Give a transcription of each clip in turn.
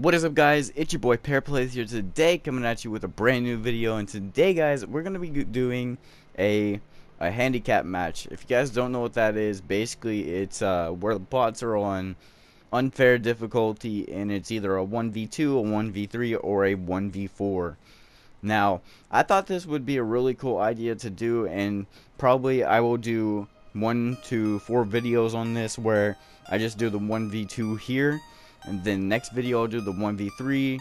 What is up, guys? It's your boy Pear Plays here today, coming at you with a brand new video. And today, guys, we're gonna be doing a handicap match. If you guys don't know what that is, basically it's where the bots are on unfair difficulty, and it's either a 1v2, a 1v3, or a 1v4. Now, I thought this would be a really cool idea to do, and probably I will do 1 to 4 videos on this, where I just do the 1v2 here, and then next video I'll do the 1v3,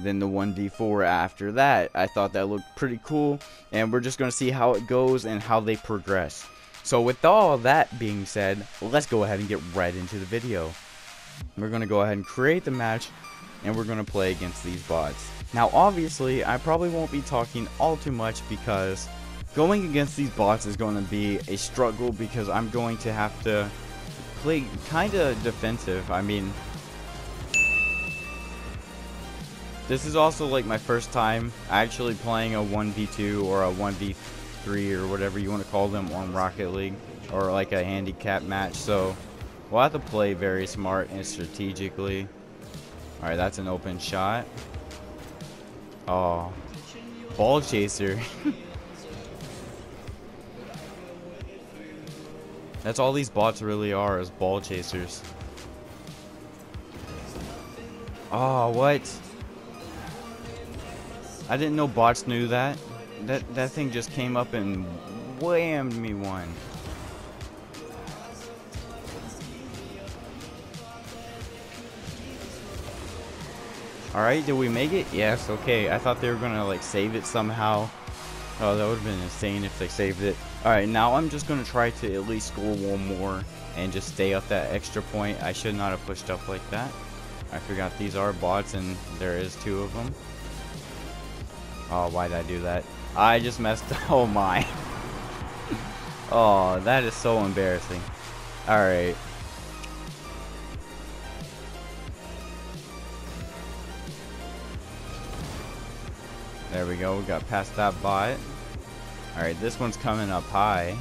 then the 1v4 after that. I thought that looked pretty cool, and we're just going to see how it goes and how they progress. So with all that being said, let's go ahead and get right into the video. We're going to go ahead and create the match, and we're going to play against these bots. Now obviously I probably won't be talking all too much, because going against these bots is going to be a struggle, because I'm going to have to play kind of defensive. I mean, this is also like my first time actually playing a 1v2 or a 1v3 or whatever you want to call them on Rocket League, or like a handicap match, so we'll have to play very smart and strategically. Alright, that's an open shot. Oh, ball chaser. That's all these bots really are, is ball chasers. Oh, what? I didn't know bots knew that. That thing just came up and whammed me one. Alright, did we make it? Yes, okay. I thought they were gonna like save it somehow. Oh, that would have been insane if they saved it. Alright, now I'm just gonna try to at least score one more and just stay up that extra point. I should not have pushed up like that. I forgot these are bots, and there is 2 of them. Oh, why'd I do that? I just messed up. Oh my. Oh, that is so embarrassing. Alright. There we go. We got past that bot. Alright, this one's coming up high.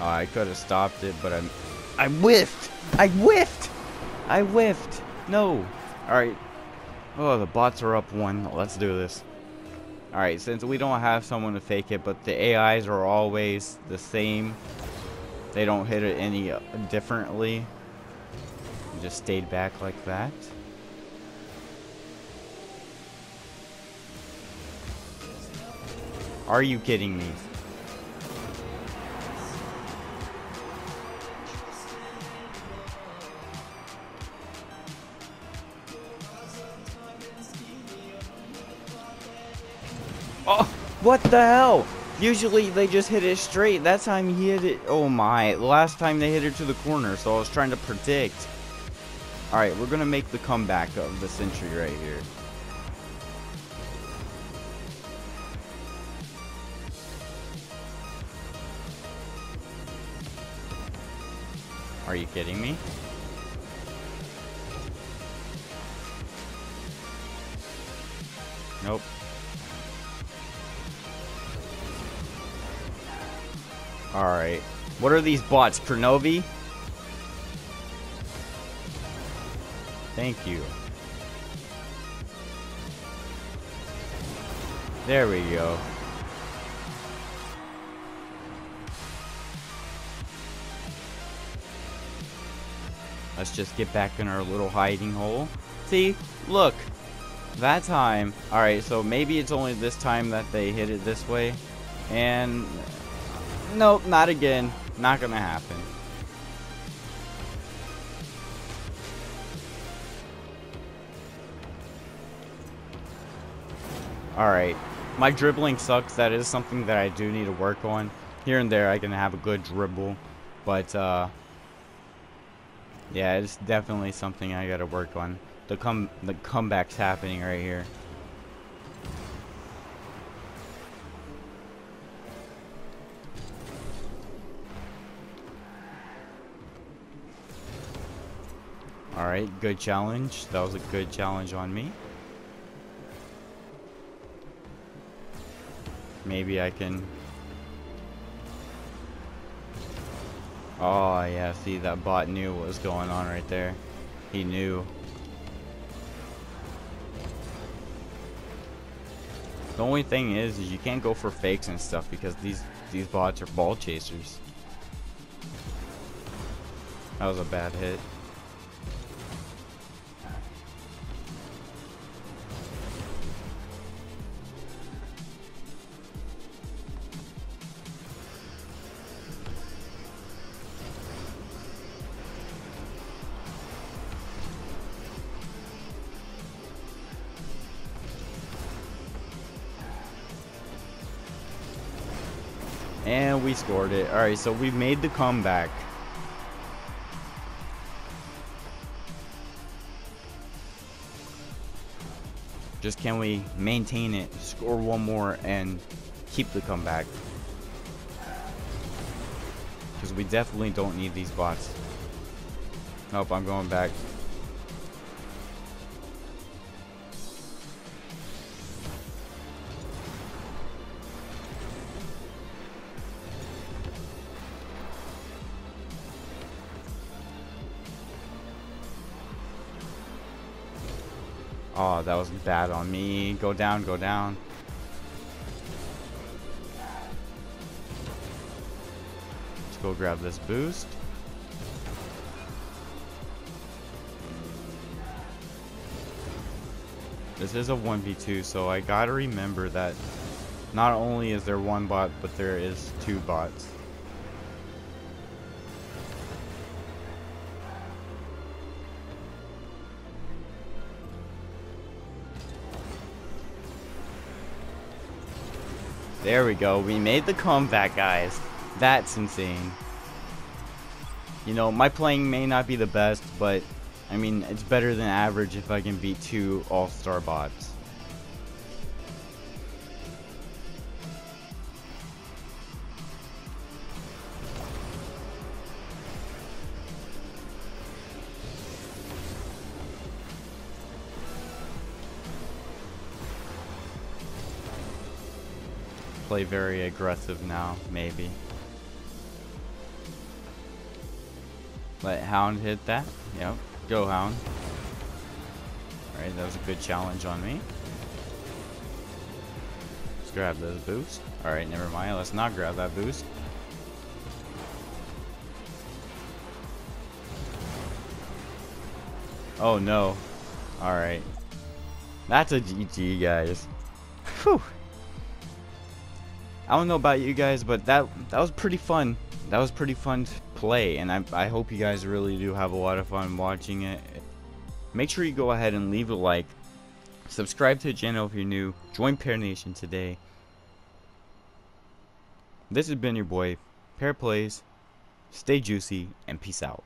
Oh, I could have stopped it, but I whiffed! I whiffed! I whiffed! No! Alright. Oh, the bots are up 1. Let's do this. Alright, since we don't have someone to fake it, but the AIs are always the same. They don't hit it any differently. Just stayed back like that. Are you kidding me? Oh, what the hell? Usually they just hit it straight. That time he hit it. Oh my. Last time they hit it to the corner, so I was trying to predict. Alright, we're gonna make the comeback of the century right here. Are you kidding me? Nope. Alright. What are these bots? Kronovi? Thank you. There we go. Let's just get back in our little hiding hole. See? Look! That time. Alright, so maybe it's only this time that they hit it this way. And... nope, not again. Not gonna happen. Alright. My dribbling sucks. That is something that I do need to work on. Here and there I can have a good dribble. But, yeah, it's definitely something I gotta work on. The comeback's happening right here. Alright, good challenge. That was a good challenge on me. Maybe I can... Oh, yeah, see, that bot knew what was going on right there. He knew. The only thing is you can't go for fakes and stuff because these bots are ball chasers. That was a bad hit. And we scored it. Alright, so we made the comeback. Just can we maintain it, score one more, and keep the comeback? Because we definitely don't need these bots. Nope, I'm going back. Oh, that was bad on me. Go down, go down. Let's go grab this boost. This is a 1v2, so I gotta remember that not only is there one bot, but there is two bots. There we go. We made the comeback, guys. That's insane. You know, my playing may not be the best, but I mean, it's better than average if I can beat two all-star bots. Play very aggressive now, maybe. Let Hound hit that. Yep, go Hound. Alright, that was a good challenge on me. Let's grab those boosts. Alright, never mind. Let's not grab that boost. Oh no. Alright. That's a GG, guys. Whew. I don't know about you guys, but that was pretty fun. That was pretty fun to play, and I hope you guys really do have a lot of fun watching it. Make sure you go ahead and leave a like. Subscribe to the channel if you're new. Join Pear Nation today. This has been your boy, Pear Plays. Stay juicy, and peace out.